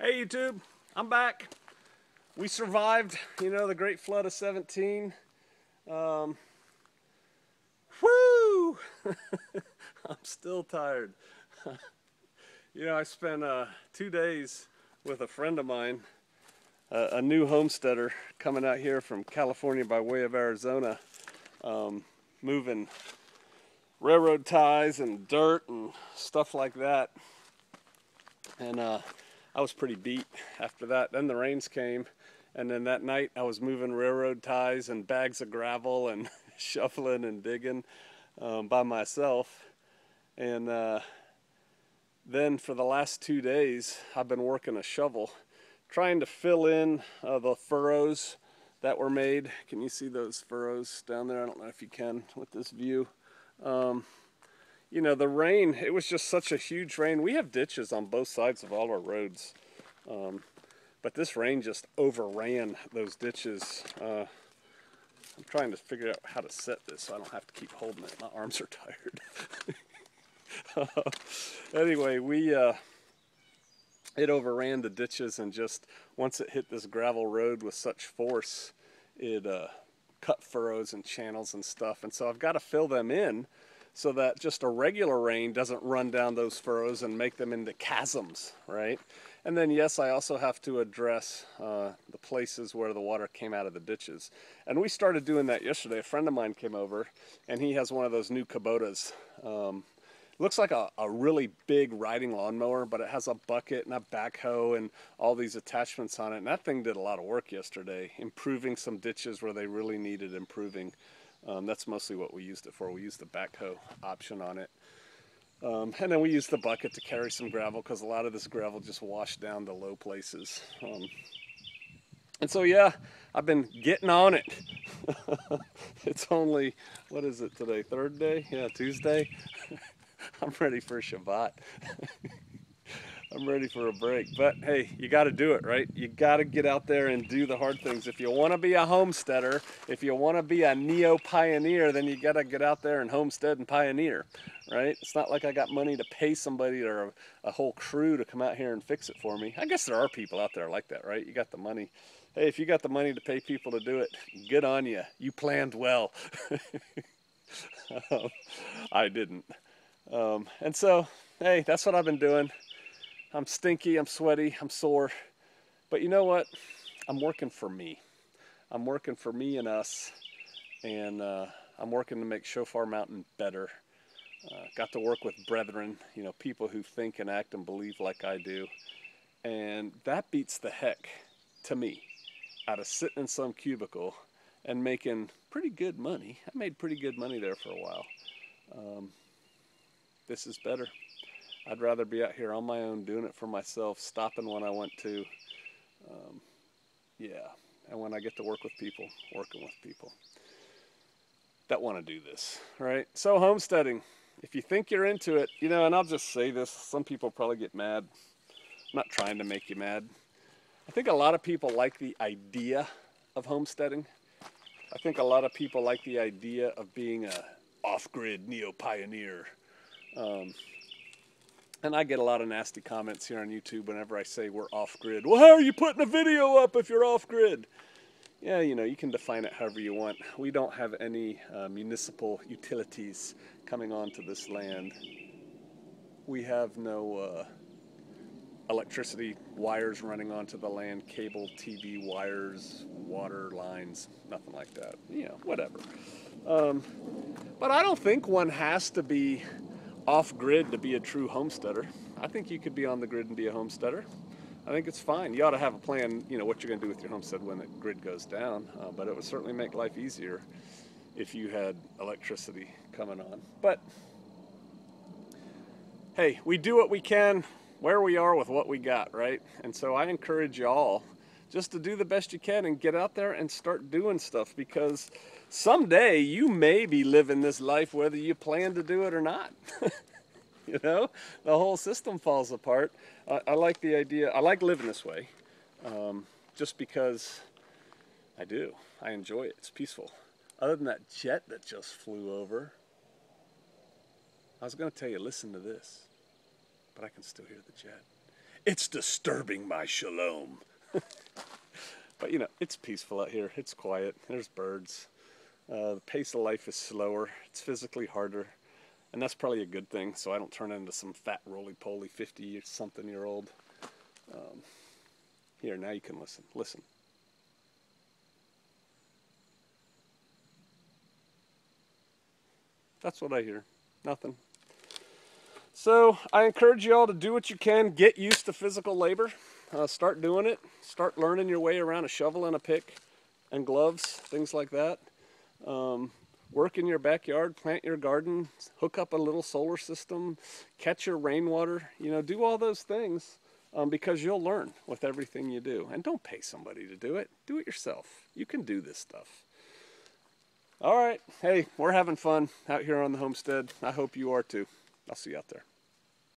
Hey YouTube, I'm back. We survived, you know, the great flood of 17. Whoo! I'm still tired. You know, I spent 2 days with a friend of mine, a new homesteader coming out here from California by way of Arizona, moving railroad ties and dirt and stuff like that. And I was pretty beat after that. Then the rains came, and then that night I was moving railroad ties and bags of gravel and shuffling and digging by myself. And then for the last 2 days I've been working a shovel, trying to fill in the furrows that were made. Can you see those furrows down there? I don't know if you can with this view. You know, the rain, it was just such a huge rain. We have ditches on both sides of all our roads, but this rain just overran those ditches. I'm trying to figure out how to set this so I don't have to keep holding it. My arms are tired. Anyway, it overran the ditches, and just once it hit this gravel road with such force, it cut furrows and channels and stuff. And so I've got to fill them in, so that just a regular rain doesn't run down those furrows and make them into chasms, right? And then, yes, I also have to address the places where the water came out of the ditches. And we started doing that yesterday. A friend of mine came over, and he has one of those new Kubotas. Looks like a really big riding lawnmower, but it has a bucket and a backhoe and all these attachments on it. And that thing did a lot of work yesterday, improving some ditches where they really needed improving. That's mostly what we used it for. We used the backhoe option on it. And then we used the bucket to carry some gravel, because a lot of this gravel just washed down to low places. And so, yeah, I've been getting on it. It's only, what is it today, third day? Yeah, Tuesday. I'm ready for Shabbat. I'm ready for a break. But, hey, you got to do it, right? You got to get out there and do the hard things. If you want to be a homesteader, if you want to be a neo-pioneer, then you got to get out there and homestead and pioneer, right? It's not like I got money to pay somebody or a whole crew to come out here and fix it for me. I guess there are people out there like that, right? You got the money. Hey, if you got the money to pay people to do it, good on you. You planned well. I didn't. And so, hey, that's what I've been doing. I'm stinky, I'm sweaty, I'm sore, but you know what? I'm working for me. I'm working for me and us, and I'm working to make Shofar Mountain better. Got to work with brethren, you know, people who think and act and believe like I do, and that beats the heck, to me, out of sitting in some cubicle and making pretty good money. I made pretty good money there for a while. This is better. I'd rather be out here on my own, doing it for myself, stopping when I want to. Yeah, and when I get to work with people, working with people that want to do this, right? So homesteading, if you think you're into it, you know, and I'll just say this, some people probably get mad. I'm not trying to make you mad. I think a lot of people like the idea of homesteading. I think a lot of people like the idea of being a off-grid neo-pioneer. And I get a lot of nasty comments here on YouTube whenever I say we're off-grid. Well, how are you putting a video up if you're off-grid? Yeah, you know, you can define it however you want. We don't have any municipal utilities coming onto this land. We have no electricity wires running onto the land, cable, TV wires, water lines, nothing like that. You know, whatever. But I don't think one has to be off-grid to be a true homesteader. I think you could be on the grid and be a homesteader. I think it's fine. You ought to have a plan, you know, what you're going to do with your homestead when the grid goes down, but it would certainly make life easier if you had electricity coming on. But, hey, we do what we can, where we are, with what we got, right? And so I encourage y'all just to do the best you can and get out there and start doing stuff, because someday you may be living this life whether you plan to do it or not. You know, the whole system falls apart. I like the idea. I like living this way just because I do. I enjoy it. It's peaceful. Other than that jet that just flew over, I was going to tell you, listen to this, but I can still hear the jet. It's disturbing my shalom. But you know, it's peaceful out here. It's quiet. There's birds. The pace of life is slower. It's physically harder. And that's probably a good thing, so I don't turn into some fat roly-poly 50-something-year-old. Here, now you can listen. Listen. That's what I hear. Nothing. So I encourage you all to do what you can. Get used to physical labor. Start doing it. Start learning your way around a shovel and a pick and gloves, things like that. Work in your backyard, plant your garden, hook up a little solar system, catch your rainwater, you know, do all those things because you'll learn with everything you do. And don't pay somebody to do it yourself. You can do this stuff. All right, hey, we're having fun out here on the homestead. I hope you are too. I'll see you out there.